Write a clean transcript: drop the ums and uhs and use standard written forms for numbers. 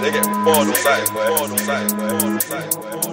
They get bored on sight, boy.